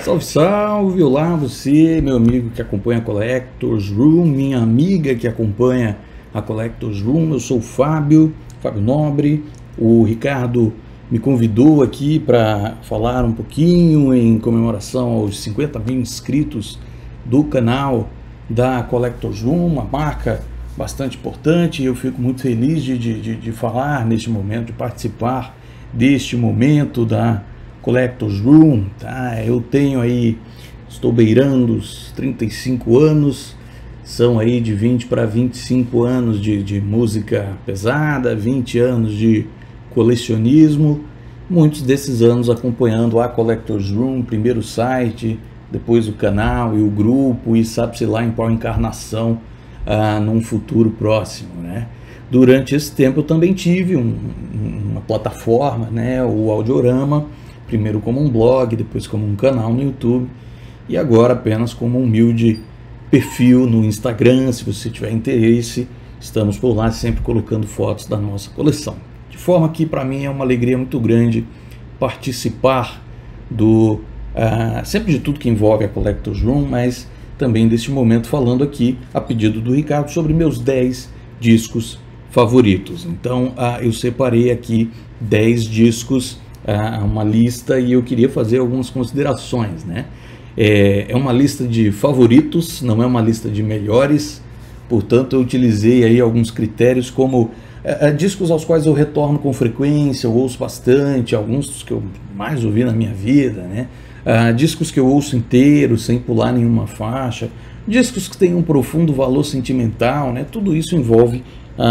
Salve, salve! Olá você, meu amigo que acompanha a Collectors Room, minha amiga que acompanha a Collectors Room. Eu sou o Fábio Nobre. O Ricardo me convidou aqui para falar um pouquinho em comemoração aos 50 mil inscritos do canal da Collectors Room, uma marca bastante importante. Eu fico muito feliz de falar neste momento, de participar deste momento da Collectors Room, tá? Eu tenho aí, estou beirando os 35 anos, são aí de 20 para 25 anos de música pesada, 20 anos de colecionismo, muitos desses anos acompanhando a Collectors Room, primeiro o site, depois o canal e o grupo, e sabe-se lá em qual encarnação num futuro próximo, né? Durante esse tempo eu também tive uma plataforma, né? O Audiorama, primeiro como um blog, depois como um canal no YouTube, e agora apenas como um humilde perfil no Instagram. Se você tiver interesse, estamos por lá sempre colocando fotos da nossa coleção. De forma que para mim é uma alegria muito grande participar do sempre de tudo que envolve a Collectors Room, mas também deste momento falando aqui a pedido do Ricardo sobre meus 10 discos favoritos. Então eu separei aqui 10 discos, uma lista, e eu queria fazer algumas considerações, né? É uma lista de favoritos, não é uma lista de melhores, portanto eu utilizei aí alguns critérios como discos aos quais eu retorno com frequência, eu ouço bastante, alguns dos que eu mais ouvi na minha vida, né? Discos que eu ouço inteiro, sem pular nenhuma faixa, discos que têm um profundo valor sentimental, né? Tudo isso envolve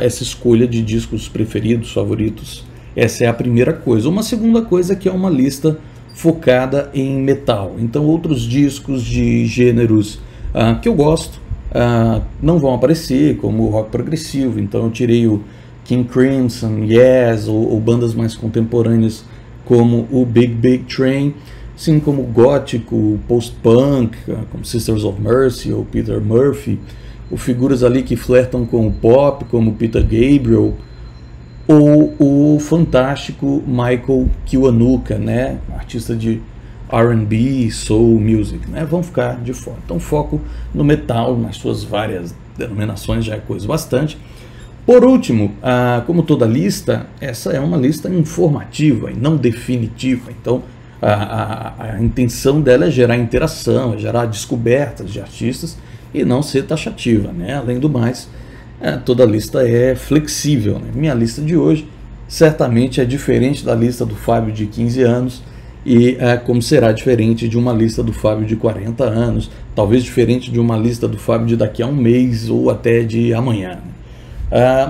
essa escolha de discos preferidos, favoritos. Essa é a primeira coisa. Uma segunda coisa é que é uma lista focada em metal. Então outros discos de gêneros que eu gosto não vão aparecer, como o rock progressivo. Então eu tirei o King Crimson, Yes, ou bandas mais contemporâneas como o Big Train, assim como o gótico, post-punk, como Sisters of Mercy ou Peter Murphy, ou figuras ali que flertam com o pop, como Peter Gabriel, ou o fantástico Michael Kiwanuka, né? Artista de R&B, soul music, né? Vão ficar de fora. Então foco no metal, nas suas várias denominações, já é coisa bastante. Por último, como toda lista, essa é uma lista informativa e não definitiva. Então a intenção dela é gerar interação, é gerar descobertas de artistas e não ser taxativa, né? Além do mais, toda lista é flexível, né? Minha lista de hoje certamente é diferente da lista do Fábio de 15 anos e como será diferente de uma lista do Fábio de 40 anos, talvez diferente de uma lista do Fábio de daqui a um mês ou até de amanhã, né?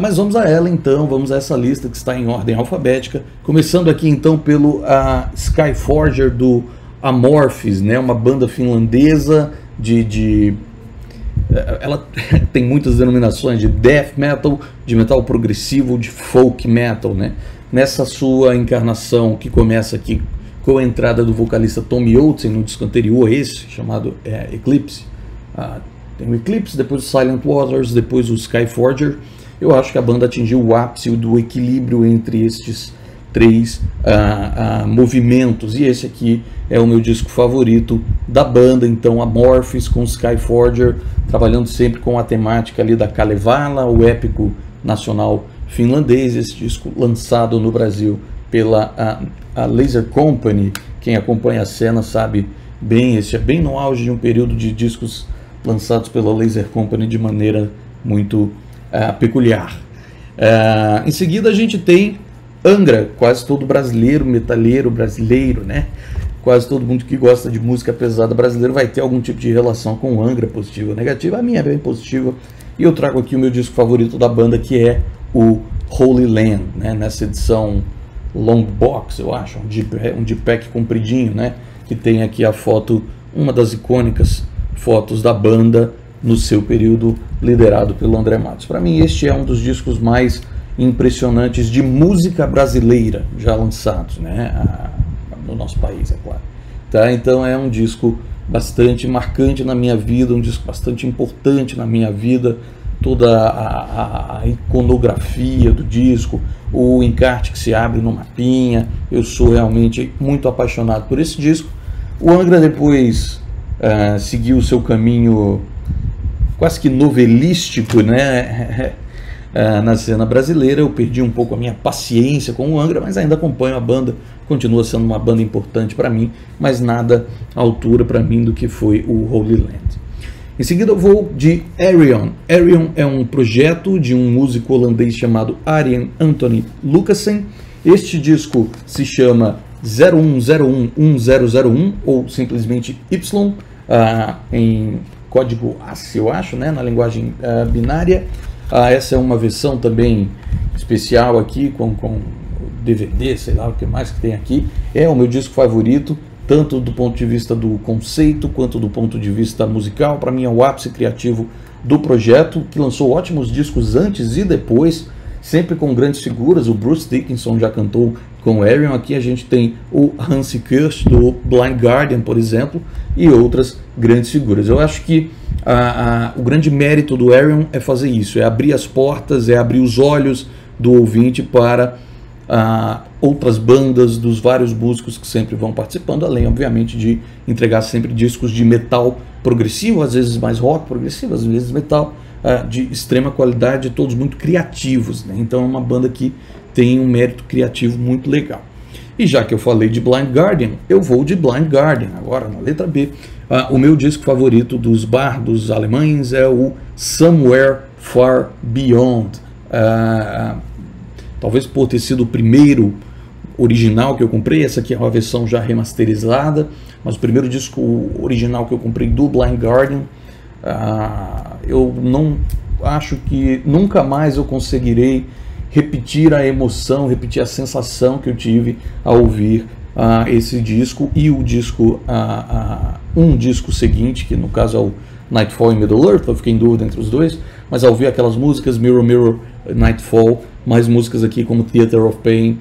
Mas vamos a ela então, vamos a essa lista que está em ordem alfabética, começando aqui então pelo Skyforger do Amorphis, né? Uma banda finlandesa de ela tem muitas denominações de death metal, de metal progressivo, de folk metal, né? Nessa sua encarnação que começa aqui com a entrada do vocalista Tommy Olsen no disco anterior a esse, chamado Eclipse. Tem o Eclipse, depois o Silent Waters, depois o Skyforger. Eu acho que a banda atingiu o ápice do equilíbrio entre estes três movimentos, e esse aqui é o meu disco favorito da banda. Então Amorphis com Skyforger, trabalhando sempre com a temática ali da Kalevala, o épico nacional finlandês. Esse disco lançado no Brasil pela a Laser Company, quem acompanha a cena sabe bem, esse é bem no auge de um período de discos lançados pela Laser Company de maneira muito peculiar. Em seguida a gente tem Angra, quase todo brasileiro, metalheiro brasileiro, né? Quase todo mundo que gosta de música pesada brasileira vai ter algum tipo de relação com Angra, positiva ou negativa. A minha é bem positiva. E eu trago aqui o meu disco favorito da banda, que é o Holy Land, né? Nessa edição long box, eu acho, um Deepak compridinho, né? Que tem aqui a foto, uma das icônicas fotos da banda no seu período, liderado pelo André Matos. Para mim, este é um dos discos mais impressionantes de música brasileira já lançados, né, no nosso país, é claro, tá? Então é um disco bastante marcante na minha vida, um disco bastante importante na minha vida, toda a iconografia do disco, o encarte que se abre no mapinha. Eu sou realmente muito apaixonado por esse disco. O Angra depois seguiu o seu caminho quase que novelístico, né? Na cena brasileira. Eu perdi um pouco a minha paciência com o Angra, mas ainda acompanho a banda, continua sendo uma banda importante para mim, mas nada à altura para mim do que foi o Holy Land. Em seguida eu vou de Ayreon. Ayreon é um projeto de um músico holandês chamado Arjen Anthony Lucassen. Este disco se chama 01011001 ou simplesmente Y, em código ASCII, eu acho, né? Na linguagem binária. Essa é uma versão também especial aqui com DVD, sei lá o que mais que tem aqui. É o meu disco favorito, tanto do ponto de vista do conceito quanto do ponto de vista musical. Para mim é o ápice criativo do projeto, que lançou ótimos discos antes e depois, sempre com grandes figuras. O Bruce Dickinson já cantou com o Ayreon. Aqui a gente tem o Hansi Kürsch do Blind Guardian, por exemplo, e outras grandes figuras. Eu acho que o grande mérito do Ayreon é fazer isso, é abrir as portas, é abrir os olhos do ouvinte para outras bandas, dos vários músicos que sempre vão participando, além, obviamente, de entregar sempre discos de metal progressivo, às vezes mais rock progressivo, às vezes metal, de extrema qualidade, todos muito criativos, né? Então é uma banda que tem um mérito criativo muito legal. E já que eu falei de Blind Guardian, eu vou de Blind Guardian agora, na letra B. O meu disco favorito dos bardos alemães é o Somewhere Far Beyond. Talvez por ter sido o primeiro original que eu comprei. Essa aqui é uma versão já remasterizada, mas o primeiro disco original que eu comprei do Blind Guardian, eu não acho que nunca mais eu conseguirei repetir a emoção, repetir a sensação que eu tive ao ouvir esse disco e o disco, um disco seguinte, que no caso é o Nightfall in Middle-earth. Eu fiquei em dúvida entre os dois, mas ao ouvir aquelas músicas, Mirror Mirror, Nightfall, mais músicas aqui como Theater of Pain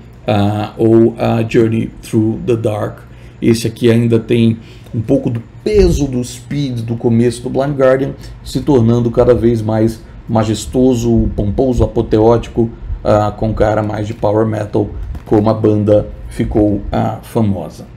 ou Journey Through the Dark. Esse aqui ainda tem um pouco do peso do speed do começo do Blind Guardian, se tornando cada vez mais majestoso, pomposo, apoteótico, com cara mais de power metal, como a banda ficou famosa.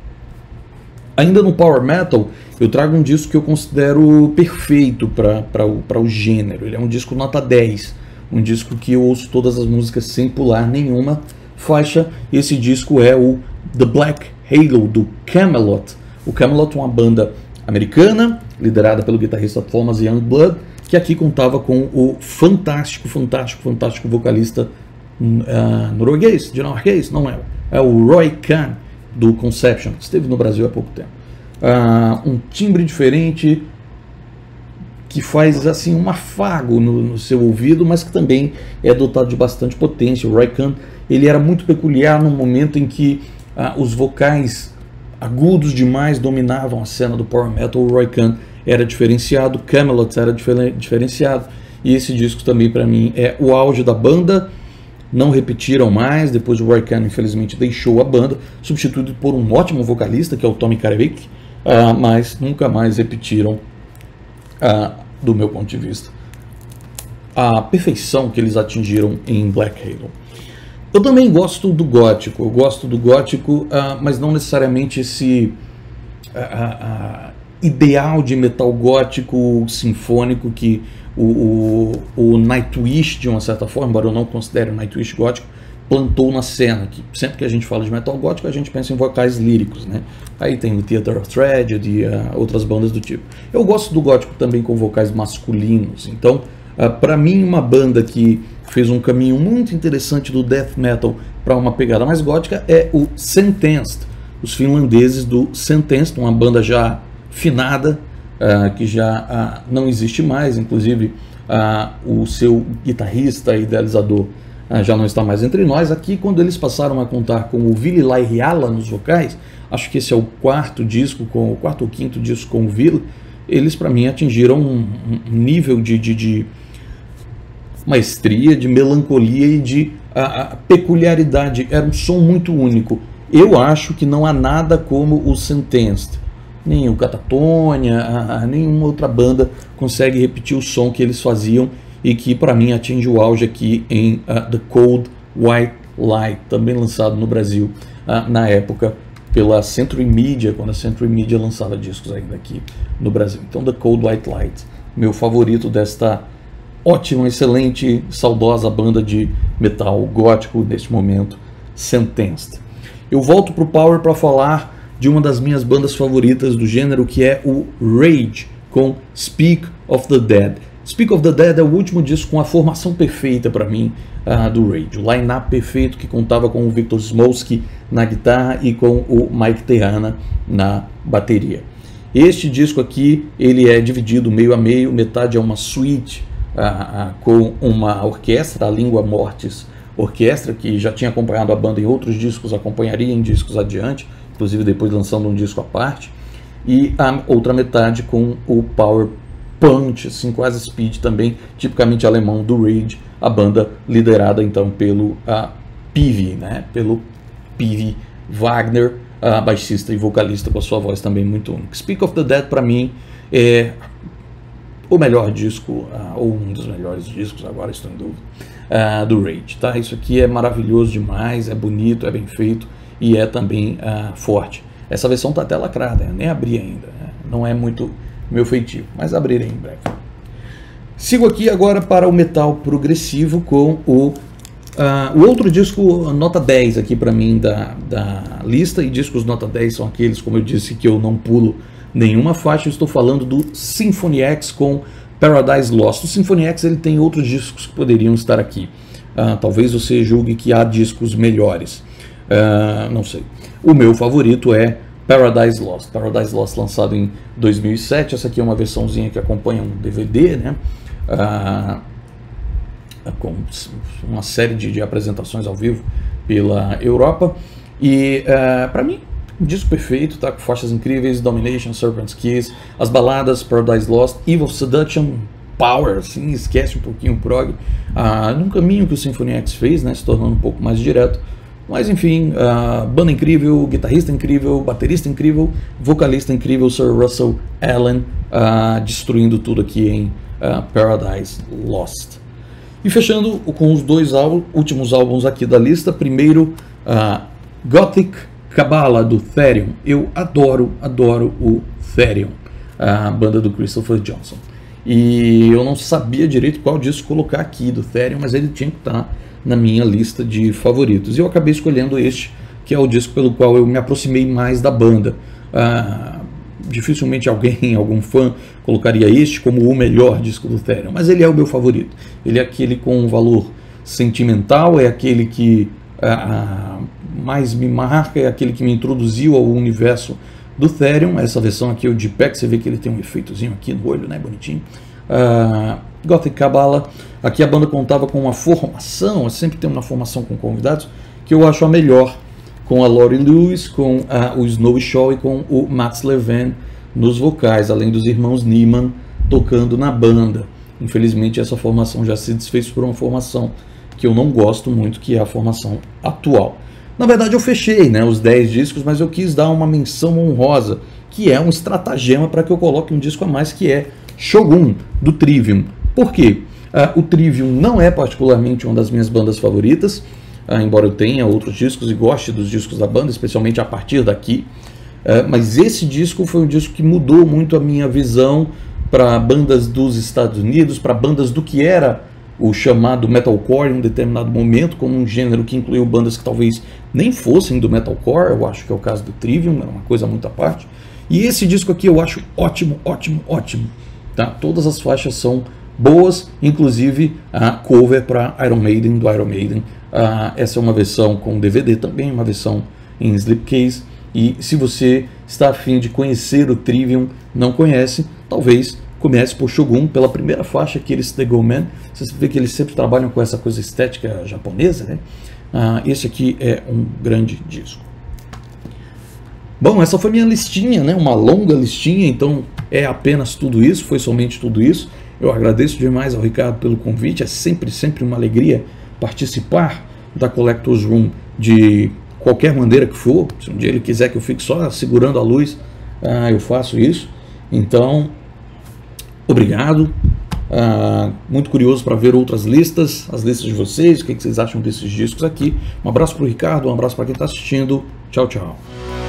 Ainda no power metal, eu trago um disco que eu considero perfeito para o gênero. Ele é um disco nota 10, um disco que eu ouço todas as músicas sem pular nenhuma faixa. Esse disco é o The Black Halo, do Kamelot. O Kamelot é uma banda americana, liderada pelo guitarrista Thomas Youngblood, que aqui contava com o fantástico vocalista dinamarquês, não é? É o Roy Khan, do Conception, que esteve no Brasil há pouco tempo. Um timbre diferente, que faz assim um afago no seu ouvido, mas que também é dotado de bastante potência. O Roy Khan, ele era muito peculiar no momento em que os vocais agudos demais dominavam a cena do power metal. O Roy Khan era diferenciado, Kamelot era diferenciado, e esse disco também para mim é o auge da banda. Não repetiram mais, depois o Roy Khan infelizmente deixou a banda, substituído por um ótimo vocalista, que é o Tommy Karevik, mas nunca mais repetiram, do meu ponto de vista, a perfeição que eles atingiram em Black Halo. Eu também gosto do gótico, mas não necessariamente esse ideal de metal gótico sinfônico que o Nightwish, de uma certa forma, embora eu não considere o Nightwish gótico, plantou na cena. Que sempre que a gente fala de metal gótico, a gente pensa em vocais líricos, né? Aí tem o Theater of Tragedy, outras bandas do tipo. Eu gosto do gótico também com vocais masculinos. Então, para mim, uma banda que fez um caminho muito interessante do death metal para uma pegada mais gótica é o Sentenced, os finlandeses do Sentenced, uma banda já finada, que já não existe mais. Inclusive o seu guitarrista e idealizador já não está mais entre nós. Aqui, quando eles passaram a contar com o Ville Laihalla nos vocais, acho que esse é o quarto disco, o quarto ou quinto disco com o Ville, eles para mim atingiram um nível de maestria, de melancolia e de peculiaridade. Era um som muito único. Eu acho que não há nada como o Sentenced. Nem o Catatonia, nenhuma outra banda consegue repetir o som que eles faziam e que para mim atinge o auge aqui em The Cold White Light, também lançado no Brasil na época pela Century Media, quando a Century Media lançava discos ainda aqui no Brasil. Então The Cold White Light, meu favorito desta ótima, excelente, saudosa banda de metal gótico neste momento, Sentenced. Eu volto para o Power para falar de uma das minhas bandas favoritas do gênero, que é o Rage, com Speak of the Dead. Speak of the Dead é o último disco com a formação perfeita para mim do Rage. O line-up perfeito que contava com o Victor Smolsky na guitarra e com o Mike Terrana na bateria. Este disco aqui ele é dividido meio a meio, metade é uma suíte com uma orquestra, a Lingua Mortis Orquestra, que já tinha acompanhado a banda em outros discos, acompanharia em discos adiante, inclusive depois lançando um disco à parte. E a outra metade com o Power Punch, assim, quase speed também, tipicamente alemão do Rage, a banda liderada então pelo Peavy, né? Pelo Peavy Wagner, baixista e vocalista com a sua voz também muito única. Speak of the Dead para mim é o melhor disco, ou um dos melhores discos, agora estou em dúvida, do Rage, tá? Isso aqui é maravilhoso demais, é bonito, é bem feito e é também forte. Essa versão está até lacrada, nem abri ainda, né? Não é muito meu feitio, mas abrirei em breve. Sigo aqui agora para o metal progressivo com o outro disco nota 10 aqui para mim da lista, e discos nota 10 são aqueles, como eu disse, que eu não pulo nenhuma faixa. Eu estou falando do Symphony X com Paradise Lost. O Symphony X ele tem outros discos que poderiam estar aqui, talvez você julgue que há discos melhores, não sei. O meu favorito é Paradise Lost. Paradise Lost lançado em 2007. Essa aqui é uma versãozinha que acompanha um DVD, né? Com uma série de apresentações ao vivo pela Europa. E para mim, um disco perfeito, tá? Com faixas incríveis, Domination, Serpent's Kiss, as baladas, Paradise Lost, Evil Seduction, Power, assim, esquece um pouquinho o prog, num caminho que o Symphony X fez, né? Se tornando um pouco mais direto. Mas enfim, banda incrível, guitarrista incrível, baterista incrível, vocalista incrível, Sir Russell Allen, destruindo tudo aqui em Paradise Lost. E fechando com os dois últimos álbuns aqui da lista, primeiro Gothic Kabbala do Therion. Eu adoro o Therion, a banda do Christopher Johnson. E eu não sabia direito qual disco colocar aqui do Therion, mas ele tinha que estar na minha lista de favoritos. E eu acabei escolhendo este, que é o disco pelo qual eu me aproximei mais da banda. Dificilmente algum fã colocaria este como o melhor disco do Therion, mas ele é o meu favorito. Ele é aquele com um valor sentimental, é aquele que mais me marca, é aquele que me introduziu ao universo do Therion. Essa versão aqui é o de pé, que você vê que ele tem um efeitozinho aqui no olho, né, bonitinho. Gothic Kabbala, aqui a banda contava com uma formação, sempre tem uma formação com convidados, que eu acho a melhor, com a Lori Lewis, com o Snowy Shaw e com o Mats Levin nos vocais, além dos irmãos Neiman tocando na banda. Infelizmente essa formação já se desfez por uma formação que eu não gosto muito, que é a formação atual. Na verdade eu fechei, né, os 10 discos, mas eu quis dar uma menção honrosa, que é um estratagema para que eu coloque um disco a mais, que é Shogun, do Trivium. Por quê? O Trivium não é particularmente uma das minhas bandas favoritas, embora eu tenha outros discos e goste dos discos da banda, especialmente a partir daqui, mas esse disco foi um disco que mudou muito a minha visão para bandas dos Estados Unidos, para bandas do que era o chamado metalcore em um determinado momento, como um gênero que incluiu bandas que talvez nem fossem do metalcore. Eu acho que é o caso do Trivium, era uma coisa muito à parte. E esse disco aqui eu acho ótimo. Tá? Todas as faixas são boas, inclusive a cover para Iron Maiden, do Iron Maiden. Essa é uma versão com DVD também, uma versão em slipcase. E se você está afim de conhecer o Trivium, não conhece, talvez comece por Shogun, pela primeira faixa, que eles The Go Man. Você vê que eles sempre trabalham com essa coisa estética japonesa, né? Esse aqui é um grande disco. Bom, essa foi minha listinha, né? Uma longa listinha, então é apenas tudo isso, foi somente tudo isso. Eu agradeço demais ao Ricardo pelo convite, é sempre uma alegria participar da Collectors Room de qualquer maneira que for. Se um dia ele quiser que eu fique só segurando a luz, eu faço isso. Então, obrigado, Muito curioso para ver outras listas, as listas de vocês, o que vocês acham desses discos aqui. Um abraço para o Ricardo, um abraço para quem está assistindo. Tchau, tchau.